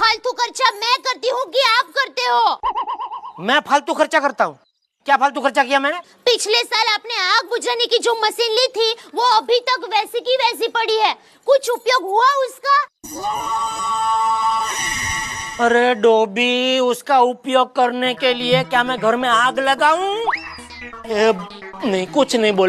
फालतू खर्चा मैं करती हूँ कि आप करते हो? मैं फालतू खर्चा करता हूँ? क्या फालतू खर्चा किया मैंने? पिछले साल आपने आग बुझाने की जो मशीन ली थी वो अभी तक वैसी की वैसी पड़ी है, कुछ उपयोग हुआ उसका? अरे डोबी, उसका उपयोग करने के लिए क्या मैं घर में आग लगाऊं? नहीं, कुछ नहीं बोल